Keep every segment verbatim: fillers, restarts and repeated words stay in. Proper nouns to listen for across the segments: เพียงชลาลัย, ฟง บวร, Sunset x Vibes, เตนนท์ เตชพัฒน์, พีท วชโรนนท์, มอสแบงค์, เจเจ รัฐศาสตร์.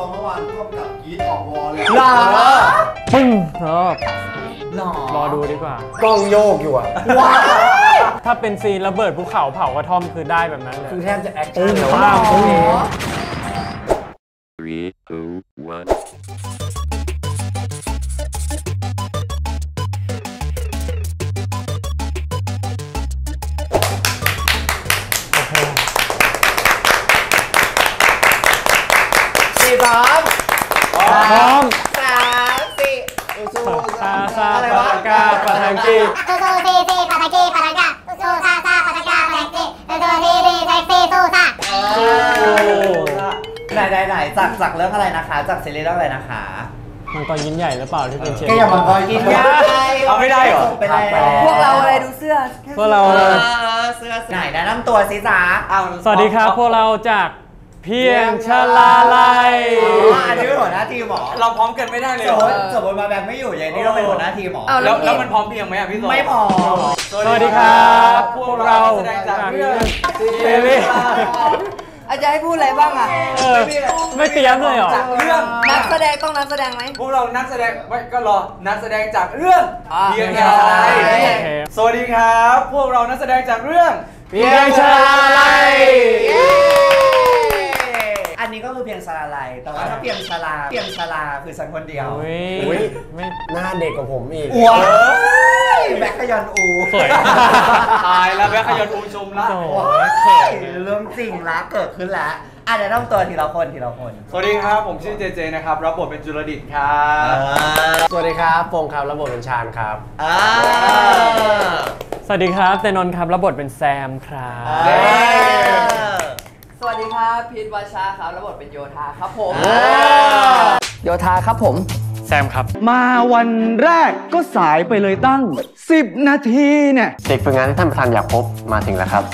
กองเมื่อวานร่วมกับกีดออกวอลเลยหรอปึ้งเออรอดูดีกว่ากล้องโยกอยู่อะถ้าเป็นซีนระเบิดภูเขาเผากระท่อมคือได้แบบนั้นเลยคือแทบจะแอคชั่นแต่ว่าโอ้โหสาม สอง หนึ่งพร้อมพร้อมสามสี่อุซูซาซาปาตาปาทังกีซูซูซีซีปาทังกีปาทังกาอุซูซาซาปาทังกาปาทังกีซูซูซีซีแท็กซี่ซูซาไหนไหนไหนจากจากเรื่องอะไรนะคะจากซีรีส์เรื่องอะไรนะคะมังกรยิ้มใหญ่หรือเปล่าที่เป็นเชฟแกอย่างมังกรยิ้มใหญ่เอาไม่ได้หรอพวกเราอะไรดูเสื้อพวกเราเสื้อไหนแนะนำตัวซิจ้าเอาสวัสดีครับพวกเราจากเพียงชลาลัยอันนี้เป็นหัวหน้าทีมหมอเราพร้อมกันไม่ได้เลยสมมติมาแบงค์ไม่อยู่อย่างนี้เราเป็นหัวหน้าทีมหมอแล้วแล้วมันพร้อมเพียงไหมอ่ะพี่โซไม่พร้อมสวัสดีครับพวกเราแสดงจากเรื่องเบบี้อาจารย์ให้พูดอะไรบ้างอ่ะไม่เตรียมเลยหรอจากเรื่องนักแสดงต้องนักแสดงไหมพวกเรานักแสดงไม่ก็รอนักแสดงจากเรื่องเพียงชลาลัยสวัสดีครับพวกเรานักแสดงจากเรื่องเพียงชลาลัยอันนี้ก็คือเพียงชลาลัยแต่ว่าถ้าเพียงชลาเพียงชลาคือฉันคนเดียวอุ้ยไม่หน้าเด็กกว่าผมอีกว้ายแบ็คขยันอูสวยตายแล้วแบ็คขยันอูชมละว้ายเรื่องจริงละเกิดขึ้นละอ่ะเดี๋ยวต้องตัวทีละคนทีละคนสวัสดีครับผมชื่อเจเจนะครับรับบทเป็นจุลดิษฐ์ครับสวัสดีครับปงครับรับบทเป็นชาญครับสวัสดีครับเตนนท์ครับรับบทเป็นแซมครับสวัสดีครับพีทวาชาครับรับบทเป็นโยธาครับผมโยธาครับผมแซมครับมาวันแรกก็สายไปเลยตั้งสิบนาทีเนี่ยเด็กฝึกงานที่ท่านประธานอยากพบมาถึงแล้วครับ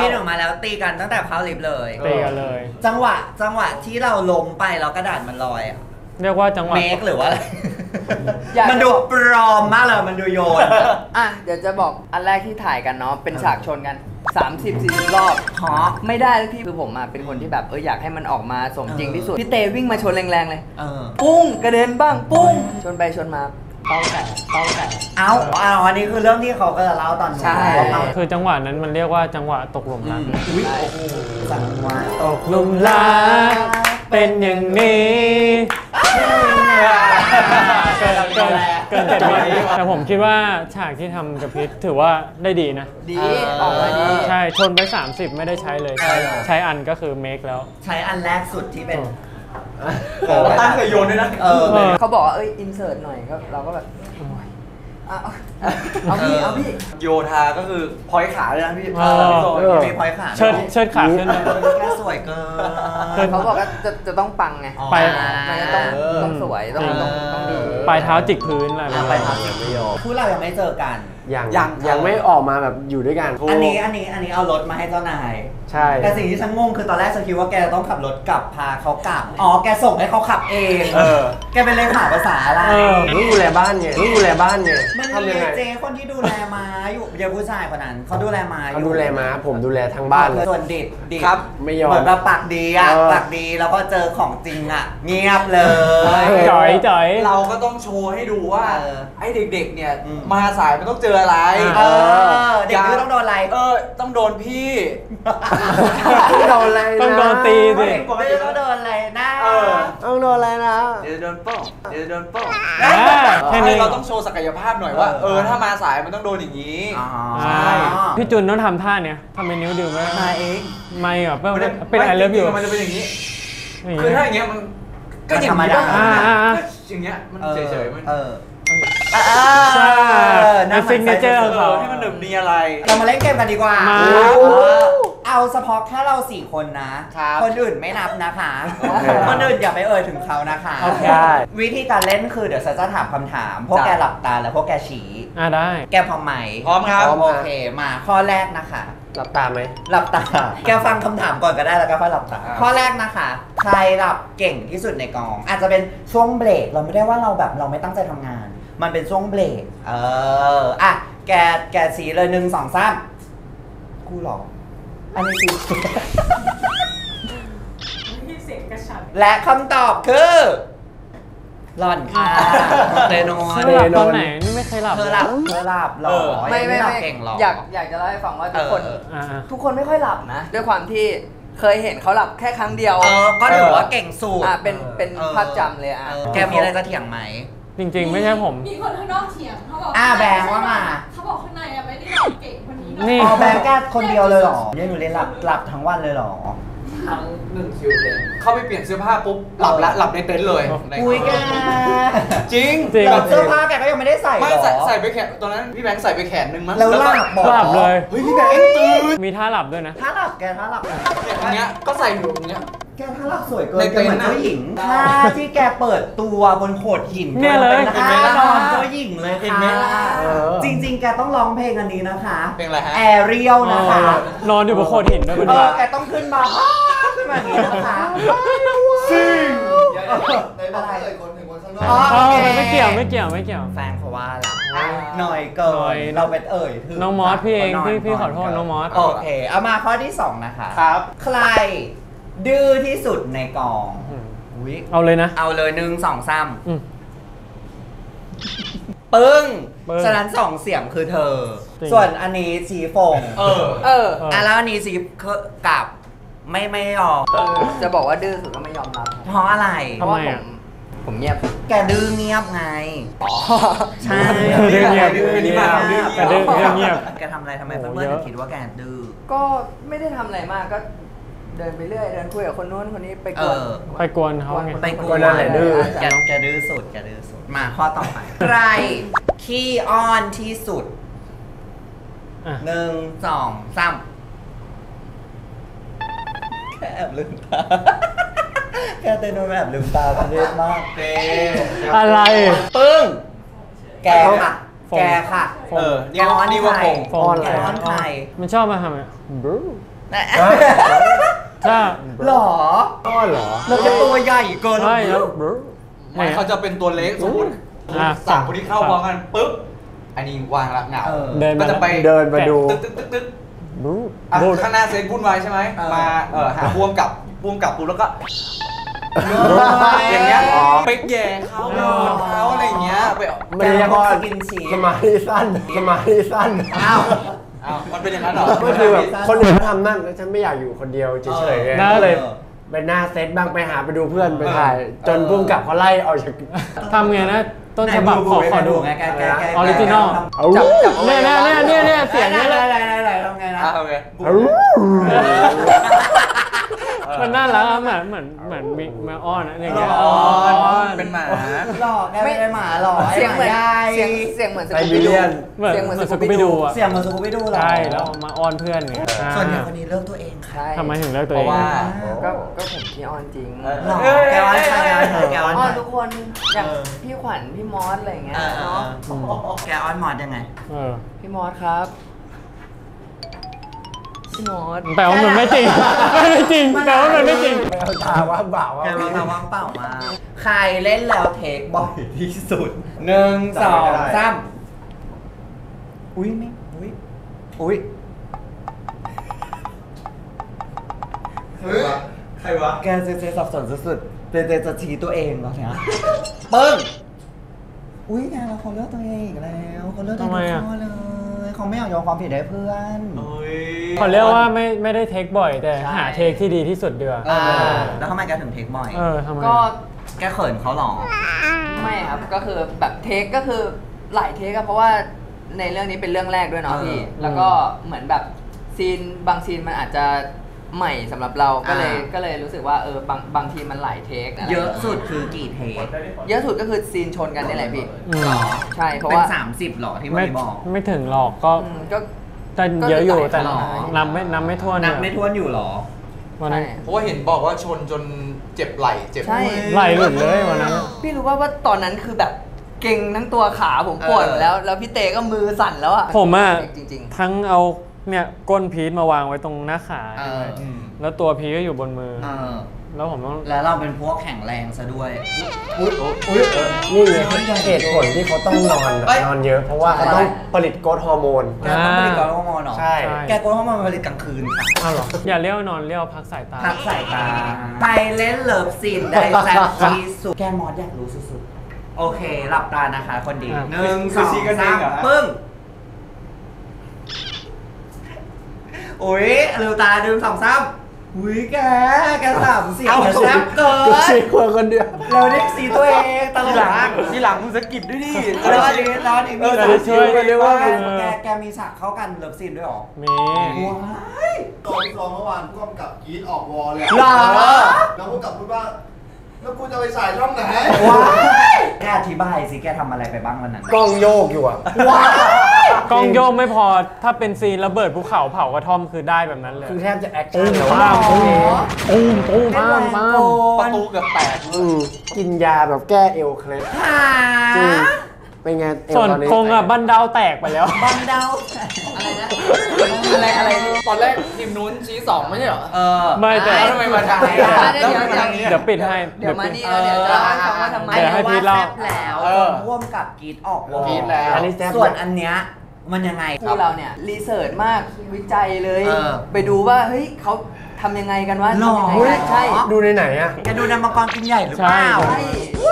พี่ออกมาแล้วตีกันตั้งแต่เข้าลิฟต์เลยตีกันเลยจังหวะจังหวะที่เราล้มไปแล้วกระดาษมันลอยอ่ะเรียกว่าจังหวะเมคหรือว่าอะไรมันดูปลอมมากเลยมันดูโยนอ่ะเดี๋ยวจะบอกอันแรกที่ถ่ายกันเนาะเป็นฉากชนกันสามสิบสี่สิบรอบฮะไม่ได้พี่คือผมมาเป็นคนที่แบบเอออยากให้มันออกมาสมจริงที่สุดพี่เตวิ่งมาชนแรงๆเลยปุ้งกระเด็นบ้างปุ้งชนไปชนมาเป้าแตกเป้าแตกเอาเอาอันนี้คือเรื่องที่เขาก็จะเล่าตอนนี้ใช่คือจังหวะนั้นมันเรียกว่าจังหวะตกหลุมรักจังหวะตกหลุมรักเป็นอย่างนี้เกินเจ็ดวันแต่ผมคิดว่าฉากที่ทำกับพิษถือว่าได้ดีนะดีออกมาดีใช่ชนไปสามสิบไม่ได้ใช้เลยใช้อันก็คือเมคแล้วใช้อันแรกสุดที่เป็นตั้งแต่โยนด้วยนะเขาบอกว่าเอ้ยอินเสิร์ตหน่อยก็เราก็แบบเอาพี่เอาพี่โยธาก็คือพอยขาเลยนะพี่พอยขาเชิดเชิดขาขึ้นเลยแค่สวยเกินเขาบอกว่าจะจะต้องปังไงไปต้องต้องสวยต้องต้องดีปลายเท้าจิกพื้นอะไรปลายเท้าจิกประโยชน์ผู้เรายังไม่เจอกันยังยังไม่ออกมาแบบอยู่ด้วยกันอันนี้อันนี้อันนี้เอารถมาให้เจ้านายใช่แต่สิ่งที่ฉันงงคือตอนแรกฉันคิดว่าแกต้องขับรถกลับพาเขากลับอ๋อแกส่งให้เขาขับเองเออแกเป็นเลขาภาษาอะไรรู้แลบ้านเนี่ยรู้แลบ้านเนี่ยมันมีเจคนที่ดูแลมาอยู่เยอะผู้ชายคนนั้นเขาดูแลมาเขาดูแลมาผมดูแลทั้งบ้านเลยส่วนดิดดิดครับไม่ยอมเหมือนแบบปากดีอ่ะปากดีแล้วก็เจอของจริงอ่ะเงียบเลยจ่อยจ่อยเราก็ต้องโชว์ให้ดูว่าไอ้เด็กๆเนี่ยมาสายมันต้องเจออะไรเออเด็กก็ต้องโดนอะไรเออต้องโดนพี่ต้องโดนอะไรต้องโดนตีสิต้องโดนอะไรนะต้องโดนอะไรนะเดี๋ยวโดนป้องเดี๋ยวโดนป้องแค่นี้เราต้องโชว์ศักยภาพหน่อยว่าเออถ้ามาสายมันต้องโดนอย่างนี้ใช่พี่จุนต้องทำท่าเนี่ยทำเป็นนิ้วดึงไหมมาเองไม่หรอเป็นไอเลิฟอยู่มันจะเป็นอย่างนี้คือถ้าอย่างเงี้ยมันก็ธรรมดาอย่างเงี้ยมันเฉยๆมันในซิกเนเจอร์เขาให้มันหนึบมีอะไรเรามาเล่นเกมกันดีกว่าเอาเฉพาะแค่เราสี่คนนะคนอื่นไม่นับนะคะคนอื่นอย่าไปเอ่ยถึงเขานะคะวิธีการเล่นคือเดี๋ยวจะถามคำถามพวกแกหลับตาแล้วพวกแกชี้อ่ะได้แกพร้อมไหมพร้อมครับโอเคมาข้อแรกนะคะหลับตาไหมหลับตาแกฟังคำถามก่อนก็ได้แล้วก็ค่อยหลับตาข้อแรกนะคะใครหลับเก่งที่สุดในกองอาจจะเป็นช่วงเบรกเราไม่ได้ว่าเราแบบเราไม่ตั้งใจทำงานมันเป็นช่วงเบรกเอออ่ะแกแกสีเลยหนึ่งสองสาม คู่หลอกอันนี้คือเสียงกระชับและคำตอบคือหล่อนค่ะเนนอนเนนอนไหนนี่ไม่เคยหลับเธอหลับเธอหลับหรอไม่ไม่ไม่อยากอยากจะเล่าให้ฟังว่าทุกคนทุกคนไม่ค่อยหลับนะด้วยความที่เคยเห็นเขาหลับแค่ครั้งเดียวก็ถือว่าเก่งสุดอ่ะเป็นเป็นภาพจำเลยอ่ะแกมีอะไรจะเถียงไหมจริงๆไม่ใช่ผมมีคนข้างนอกเถียงเขาบอกอ่าแบงว่ามาเขาบอกข้างในอ่ะไม่ได้หลับเก่งคนนี้นี่อ๋อแบงแค่คนเดียวเลยหรอเนี่ยหนูเล่นหลับหลับทั้งวันเลยหรอทั้งหนึ่งคิวเลยเข้าไปเปลี่ยนเสื้อผ้าปุ๊บหลับละหลับในเต็นท์เลยคุยกันจริงแต่เสื้อผ้าแกก็ยังไม่ได้ใส่ไม่ใส่ใส่ไปแขนตอนนั้นพี่แบงค์ใส่ไปแขนนึงมั้งแล้วหลับหลับเลยเฮ้ยพี่แบงค์ตื่นมีท่าหลับด้วยนะท่าหลับแกท่าหลับอย่างเงี้ยก็ใส่อยู่อย่างเงี้ยแกท่าหลับสวยเกินเหมือนเจ้าหญิงท่าที่แกเปิดตัวบนโขดหินเนี่ยเลยท่านอนเจ้าหญิงเลยค่ะจริงๆแกต้องร้องเพลงอันนี้นะคะเพลงอะไรฮะแอเรียลนะคะนอนอยู่บนโขดหินด้วยคุณว่าแกต้องขึ้นมาขึ้นมาอย่างนี้นะคะซิ่งในบ้านเลยคนหนึ่งคนข้างนอกอ๋อไม่เกี่ยวไม่เกี่ยวไม่เกี่ยวแฟนเขาว่าละหน่อยเกินเราเป็นเอ่ยน้องมอสพี่เองพี่พี่ขอโทษน้องมอสโอเคเอามาข้อที่สองนะคะครับใครดื้อที่สุดในกองเอาเลยนะเอาเลยหนึ่งสองซ้ำปึ้งฉะนั้นสองเสียงคือเธอส่วนอันนี้สีฟงเออเออแล้วอันนี้สีกับไม่ไม่ยอมจะบอกว่าดื้อสุดก็ไม่ยอมรับเพราะอะไรเพราะผมผมเงียบแกดื้อเงียบไงใช่ดื้อเงียบดื้อเงียบแกดื้อเงียบแกทำอะไรทำไมเพื่อนๆถึงคิดว่าแกดื้อก็ไม่ได้ทำอะไรมากก็เดินไปเรื่อยเดินคุยกับคนนู้นคนนี้ไปกวนไปกวนเขาไงไปกวนอะไรดื้อแกแกดื้อสุดแกดื้อสุดมาข้อต่อไปใครขี้อ้อนที่สุดหนึ่งสองสามแค่แอบลืมตาแค่เต้นแอบลืมตาประเด็นมากเต้อะไรปึ้งแกค่ะแกค่ะเออย้อนนี่ว่าคงย้อนใครมันชอบมาทำไงบู๊ถ้าหรออ้อหรอเราจะตัวใหญ่เกินไม่เขาจะเป็นตัวเล็กสมมติสามคนที่เข้าพร้อมกันปุ๊บอันนี้วางละเหงาก็จะไปเดินมาดูตึ๊กตึ๊กตึ๊กตึ๊กข้างหน้าเซ็นพุ่นไว้ใช่ไหมมาหาพวงกับพวงกับปุ๊บแล้วก็อย่างเงี้ยไปแย่เขาโดนเขาอะไรอย่างเงี้ยไปมันยังพอกินฉี่สมาธิสั้นสมาธิสั้นอ้าวมันเป็นอย่างนั้นหรอก็คือแบบคนอื่นเขาทำนั่งแล้วฉันไม่อยากอยู่คนเดียวเฉยๆก็เลยไปหน้าเซตบ้างไปหาไปดูเพื่อนไปถ่ายจนพุ่งกลับเขาไล่ออกจากทำไงนะต้นฉบับขอขอดูไงแกแกแกออริจินอลจับจับเนี่ยเนี่ยเนี่ยเนี่ยเสียงนี่เลยอะไรอะไรอะไรทำไงนะทำไงมันน่ารักอ่ะเหมือนเหมือนเหมือนมีแมวอ้อนอะไรอย่างเงี้ยอ้อนเป็นหมาหล่อไม่เป็นหมาหล่อเสียงเหมือนเสียงเสียงเหมือนสกูบิดูเสียงเหมือนสกูบิดูเสียงเหมือนสกูบิดูใช่แล้วมาอ้อนเพื่อนเนี่ยส่วนใหญ่คนนี้เลิกตัวเองใครทำไมถึงเลิกตัวเองเพราะว่าก็ก็ผมขี้อ้อนจริงหล่อแกอ้อนใครแกอ้อนทุกคนอย่างพี่ขวัญพี่มอสอะไรเงี้ยเนาะแกอ้อนมอสยังไงพี่มอสครับแต่ว่ามันไม่จริงไม่จริงแต่ว่ามันไม่จริงแกเอาตาว่างเปล่าแกเอาตาว่างเปล่ามาใครเล่นแล้วเทคบ่อยที่สุดหนึ่งสองสามอุ้ยไม่อุ้ยอุ้ยใครวะแกเจเจสับสนสุดๆเจเจจะชี้ตัวเองเหรอเนี่ยปึ้งอุ้ยแกเราเขาเลือกตัวเองอีกแล้วเขาเลือกตัวเองเลยเขาไม่อยากยอมความผิดให้เพื่อนเขาเรียกว่าไม่ไม่ได้เทคบ่อยแต่หาเทคที่ดีที่สุดเดือดแล้วทำไมแกถึงเทคบ่อยก็แกเขินเขาหรอไม่ครับก็คือแบบเทคก็คือหลายเทคอะเพราะว่าในเรื่องนี้เป็นเรื่องแรกด้วยเนาะพี่แล้วก็เหมือนแบบซีนบางซีนมันอาจจะใหม่สำหรับเราก็เลยก็เลยรู้สึกว่าเออบางบางทีมันหลายเทคเยอะสุดคือกี่เทคเยอะสุดก็คือซีนชนกันนี่แหละพี่ใช่เพราะว่าสามสิบหรอที่ไม่บอกไม่ถึงหรอกก็แต่เยอะอยู่แต่นับไม่นับไม่ทั่วนับไม่ทั่วอยู่หรอวันนั้นเพราะว่าเห็นบอกว่าชนจนเจ็บไหล่เจ็บไหล่หลุดเลยวันนั้นพี่รู้ว่าว่าตอนนั้นคือแบบเก่งทั้งตัวขาผมปวดแล้วแล้วพี่เตก็มือสั่นแล้วอะผมอะทั้งเอาเนี่ยก้นพีทมาวางไว้ตรงหน้าขาแล้วตัวพีทก็อยู่บนมือ แล้วผมต้องแล้วเราเป็นพวกแข็งแรงซะด้วยอุ๊ยอุ๊ยนี่เลยเหตุผลที่เขาต้องนอนนอนเยอะเพราะว่าเขาต้องผลิตโกรทฮอร์โมนแกต้องผลิตโกรทฮอร์โมนหรอใช่แกโกรทฮอร์โมนผลิตกลางคืนอ้าวหรออย่าเลี้ยวนอนเลี้ยวพักสายตาพักสายตาไปเล่นเลิฟซีนได้แซ่บที่สุดแกมอสอยากรู้สุดๆโอเคหลับตานะคะคนดีหนึ่งสองสามปึ้งโอ้ยลืมตาลืมสองซ้ำอุ้ยแกแกสามสี่แซ่บเกินสี่คนคนเดียวเราได้สี่ตัวเองตลอดที่หลังมึงสกิปด้วยดิแล้วอันนี้แล้วอันนี้มีฉากช่วยเรียกว่าแกแกมีฉากเข้ากันเลิฟซีนด้วยหรอมีตอนซ้อมเมื่อวานผู้กำกับกรี๊ดออกวอลเลยหรอแล้วผู้กำกับพูดว่าแล้วกูจะไปฉายช่องไหนว้ายแกอธิบายสิแกทำอะไรไปบ้างวันนั้นกล้องโยกอยู่อะว้ายกล้องโยกไม่พอถ้าเป็นซีนระเบิดภูเขาเผากระท่อมคือได้แบบนั้นเลยคือแทบจะแอคชั่นแต่ว่าตุ้มตุ้มตุ้มมากมากประตูเกือบแตกเลยกินยาแบบแก้เอวเคล็ดจริงเป็นไงส่วนคงอะบันดาลแตกไปแล้วบันดาลอะไรนะอะไรอะไรตอนแรกทีมนู้นชี้สองไม่ใช่หรอเออไม่แต่ทำไมมาทางนี้เดี๋ยวปิดให้เดี๋ยวมานี่เดี๋ยวจะให้เขามาทำไมให้พีทเล่าแล้วร่วมกับกรีดออกวอส่วนอันเนี้ยมันยังไงคือเราเนี่ยรีเสิร์ชมากวิจัยเลยไปดูว่าเฮ้ยเขาทำยังไงกันวะทำยังไงใช่ดูในไหนอะจะดูในมังกรกินใหญ่หรือเปล่า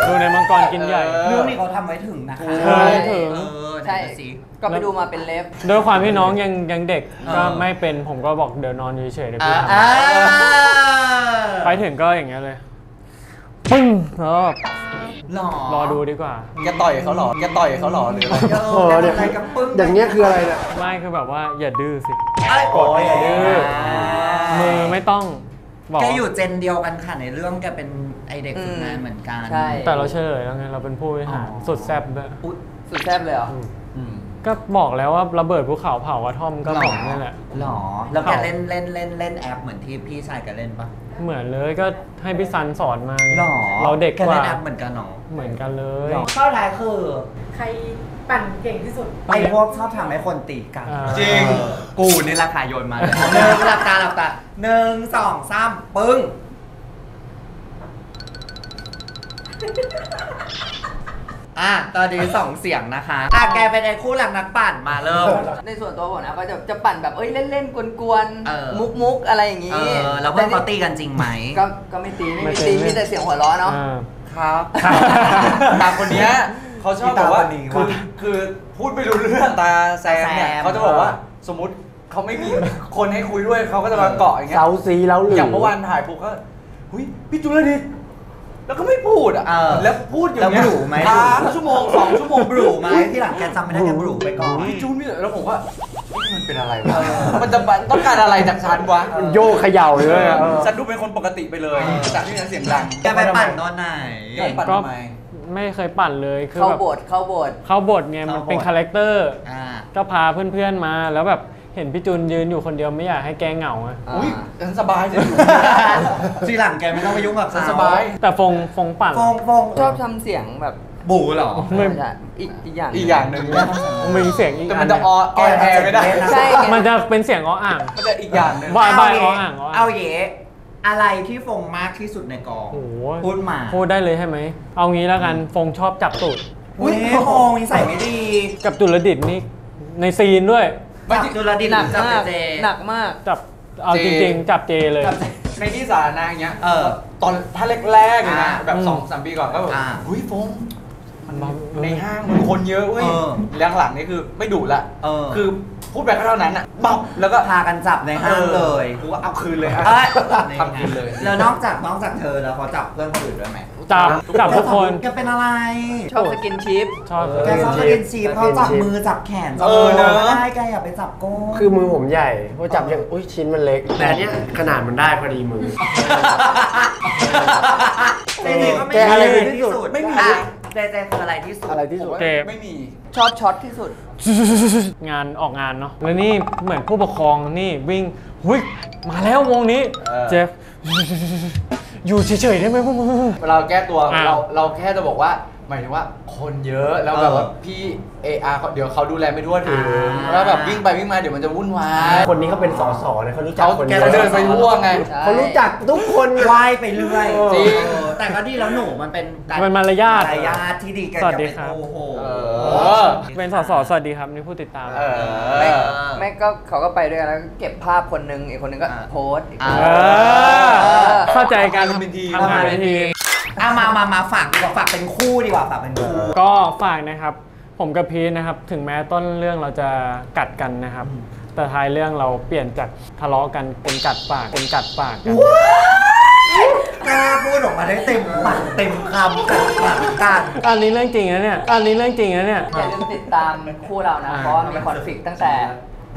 ดูในมังกรกินใหญ่เรื่องนี้เขาทำไว้ถึงนะคะใช่ถึงใช่ก็ไปดูมาเป็นเล็บโดยความที่น้องยังยังเด็กก็ไม่เป็นผมก็บอกเดี๋ยวนอนเฉยๆเดี๋ยวพี่ทำไปถึงก็อย่างเงี้ยเลยปึ้งรอรอดูดีกว่าแกต่อยเขาหรอแกต่อยเขาหรอหรืออะไรอะไรกับปึ้งอย่างเงี้ยคืออะไรเนี่ยไม่คือแบบว่าอย่าดื้อสิกดอย่าดื้อมือไม่ต้องแกอยู่เจนเดียวกันค่ะในเรื่องแกเป็นไอเด็กฝึกงานเหมือนกันแต่เราเฉลยแล้วไงเราเป็นผู้บริหารสุดแซ่บเลยสุดแซ่บเลยเหรอก็บอกแล้วว่าระเบิดภูเขาเผากระท่อมก็ผมนี่แหละหรอแล้วแกเล่นเล่นเล่นเล่นแอปเหมือนที่พี่ชายแกเล่นปะเหมือนเลยก็ให้พี่ซันสอนมาหรอเราเด็กกว่าแกเล่นแอปเหมือนกันหรอเหมือนกันเลยข้อท้ายคือใครปั่นเก่งที่สุดไอพวกชอบทำให้คนตีกันจริงกูนี่ราคาโยนมาเลยหนึ่งหลับตาหลับตาหนึ่งสองสามปึ้งอ่ะตอนนี้สองเสียงนะคะอ่ะแกเป็นไอ้คู่หลังนักปั่นมาเริ่มในส่วนตัวผมนะก็จะจะปั่นแบบเอ้ยเล่นๆกวนๆมุกๆอะไรอย่างงี้แล้วเพื่อนเขาตีกันจริงไหมก็ก็ไม่ตีไม่ตีมีแต่เสียงหัวเราะเนาะครับตาคนเนี้ยเขาชอบแบบว่าคือคือพูดไม่รู้เรื่องตาแซมเนี่ยเขาจะบอกว่าสมมติเขาไม่มีคนให้คุยด้วยเขาก็จะมาเกาะอย่างเงี้ยเสาซีแล้วหรืออย่างเมื่อวานถ่ายปุ๊บก็หุ้ยพี่จุลนิดแล้วก็ไม่พูดอ่ะแล้วพูดอยู่เนี่ยบู๋ไหมชั่วโมงสองชั่วโมงบู๋ไหมที่หลังแกจำไม่ได้แกบู๋ไปก่อนพี่จุลนี่แล้วผมว่ามันเป็นอะไรมันจะต้องการอะไรจากฉันวะโยกเขย่าเลยฉันดูเป็นคนปกติไปเลยจากที่นั้นเสียงดังแกไปปั่นตอนไหนปั่นทำไมไม่เคยปั่นเลยคือแบบเข้าบทเข้าบทเข้าบทไงมันเป็นคาแรคเตอร์ก็พาเพื่อนๆมาแล้วแบบเห็นพี่จุนยืนอยู่คนเดียวไม่อยากให้แกเหงาอ่ะอุ้ยฉันสบายเลยทีหลังแกไม่ต้องไปยุ่งกับฉันสบายแต่ฟงฟงปั่นฟงฟงชอบทำเสียงแบบบู๋หรออีกอีกอย่างอีกอย่างหนึ่งมีเสียงอีกแต่มันจะออแอร์ไม่ได้ใช่มันจะเป็นเสียงอ้ออ่างมันจะอีกอย่างนึงบายบายอ้ออ่างเอาเย๋อะไรที่ฟงมากที่สุดในกองพูดมาพูดได้เลยใช่ไหมเอางี้แล้วกันฟงชอบจับตูดอุ้ยฟงนิสัยไม่ดีกับจุลดิษฐ์นี่ในซีนด้วยจุลดิษฐ์หนักมากหนักมากจับเอาจริงๆจับเจเลยในที่สาธารณะอย่างเงี้ยตอนถ้าแรกๆนะแบบสองสามปีก่อนก็แบบอุ้ยฟงมันในห้างมันคนเยอะเว้ยหลังๆนี่คือไม่ดุละคือพูดไปก็เท่านั้นอ่ะบอกแล้วก็พากันจับในห้างเลยกูว่าเอาคืนเลยอ่ะทำคืนเลยแล้วนอกจากนอกจากเธอแล้วเขาจับเพื่อนคนอื่นด้วยไหมจับจับทุกคนแกเป็นอะไรชอบสกินชิปชอบแกชอบสกินชิปเขาจับมือจับแขนจับมือไม่ได้แกอย่าไปจับก้นคือมือผมใหญ่พอจับอย่างอุ้ยชิ้นมันเล็กแต่เนี้ยขนาดมันได้พอดีมือแกอะไรที่สุดไม่มีเจเจคืออะไรที่สุดอะไรที่สุดเจไม่มีช็อตช็อตที่สุดงานออกงานเนาะแล้วนี่เหมือนผู้ปกครองนี่วิ่งวิ่งมาแล้ววงนี้เจฟอยู่เฉยๆได้ไหมพวกมึงเราแก้ตัวเราเราแค่จะบอกว่า หมายถึงว่าคนเยอะแล้วแบบว่าพี่ เอ อาร์ เดี๋ยวเขาดูแลไม่ทั่วถึงแล้วแบบวิ่งไปวิ่งมาเดี๋ยวมันจะวุ่นวายคนนี้เขาเป็นสสนะเขารู้จักคนเยอะเขาเดินไปทั่วไงเขารู้จักทุกคนวายไปเรื่อยจริงแต่ก็ดีแล้วหนูมันเป็นมันมารยาทมารยาทที่ดีกันสวัสดีครับโอ้โหเป็นสสสวัสดีครับนี่ผู้ติดตามไม่ก็เขาก็ไปด้วยกันแล้วเก็บภาพคนนึงอีกคนนึงก็โพสต์เข้าใจกันทำงานเป็นทีมอ่ะมามามาฝากดีกว่าฝากเป็นคู่ดีกว่าฝากเป็นคู่ก็ฝากนะครับผมกับพีชนะครับถึงแม้ต้นเรื่องเราจะกัดกันนะครับแต่ท้ายเรื่องเราเปลี่ยนจากทะเลาะกันเป็นกัดปากเป็นกัดปากกันกล้าพูดออกมาได้เต็มปากเต็มคำกัดปากกันอันนี้เรื่องจริงนะเนี่ยอันนี้เรื่องจริงนะเนี่ยอย่าลืมติดตามคู่เรานะเพราะมีคอนฟลิกต์ตั้งแต่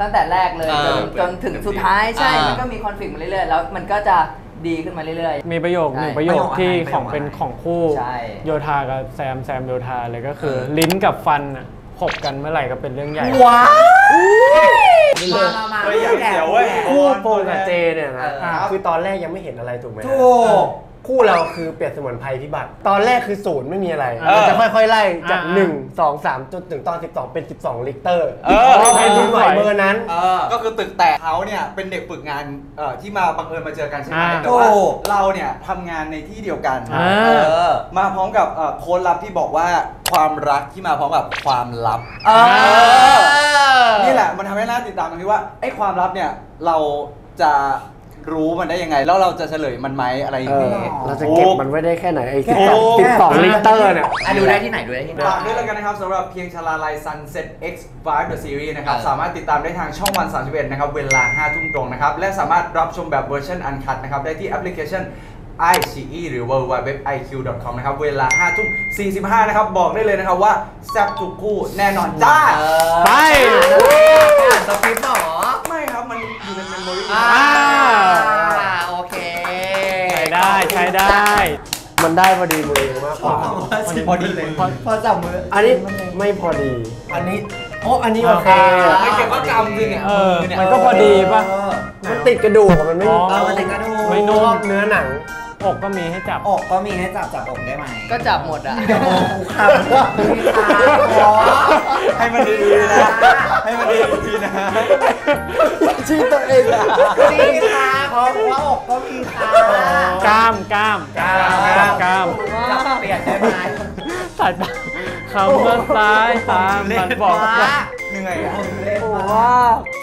ตั้งแต่แรกเลยจนถึงสุดท้ายใช่มันก็มีคอนฟลิกต์มาเรื่อยๆแล้วมันก็จะดีขึ้นมาเรื่อยๆมีประโยคหนึ่งประโยคที่ของเป็นของคู่โยธากับแซมแซมโยธาเลยก็คือลิ้นกับฟันขบกันเมื่อไหร่ก็เป็นเรื่องใหญ่ว้าวมามามาคู่โปรกับเจเนี่ยนะคือตอนแรกยังไม่เห็นอะไรถูกไหมถูกคู่เราคือเปรียบเสมือนภัยพิบัติตอนแรกคือศูนย์ไม่มีอะไรมันจะค่อยๆไล่จากหนึ่ง สอง สามจนถึงตอนสิบสองเป็นสิบสองลิกเตอร์แผ่นดินไหวเบอร์นั้นก็คือตึกแตกเขาเนี่ยเป็นเด็กฝึกงานที่มาบังเอิญมาเจอกันใช่ไหมแต่ว่าเราเนี่ยทำงานในที่เดียวกันมาพร้อมกับโค้ดลับที่บอกว่าความรักที่มาพร้อมกับความลับนี่แหละมันทำให้น่าติดตามตรงที่ว่าไอ้ความลับเนี่ยเราจะรู้มันได้ยังไงแล้วเราจะเฉลยมันไหมอะไรอย่างนี้เราจะเก็บมันไว้ได้แค่ไหนไอ้สิบสองลิตรเนี่ยดูได้ที่ไหนดูได้ที่ไหนฝากด้วยแล้วกันนะครับสำหรับเพียงชลาลัย Sunset X Vibe The Series นะครับสามารถติดตามได้ทางช่องวันสามสิบเอ็ดนะครับเวลาห้าทุ่มตรงนะครับและสามารถรับชมแบบเวอร์ชันอันคัดนะครับได้ที่แอปพลิเคชัน ไอ ซี อี หรือ ดับเบิลยู ดับเบิลยู ดับเบิลยู ดอท ไอ คิว ดอท คอม นะครับเวลาห้าทุ่มสี่สิบห้านะครับบอกได้เลยนะครับว่าแซ่บทุกคู่แน่นอนจ้าไปสคริปต์หรอไม่ครับมันอยู่ในเมมโมรี่โอเคใช้ได้ใช้ได้มันได้พอดีมือมากกว่าพอดีเลยพอจับมืออันนี้ไม่พอดีอันนี้โอ้อันนี้โอเคไม่เก็บก็จำจริงเนี่ยมันก็พอดีป่ะมันติดกระดูกมันไม่มันติดกระดูกไม่นุ่มเนื้อหนังอกก็มีให้จับอกก็มีให้จับจับอกได้ไหมก็จับหมดอ่ะจับอกกูคำให้มันดีนะให้มันดีดีนะชี้ตัวเองดีค่ะเพราะว่าอกก็มีค่ะกล้ามกล้ามกล้ามกล้ามเปลี่ยนได้ไหมตัดคำเมื่อซ้ายตามมันบอกเหนื่อยอ่ะ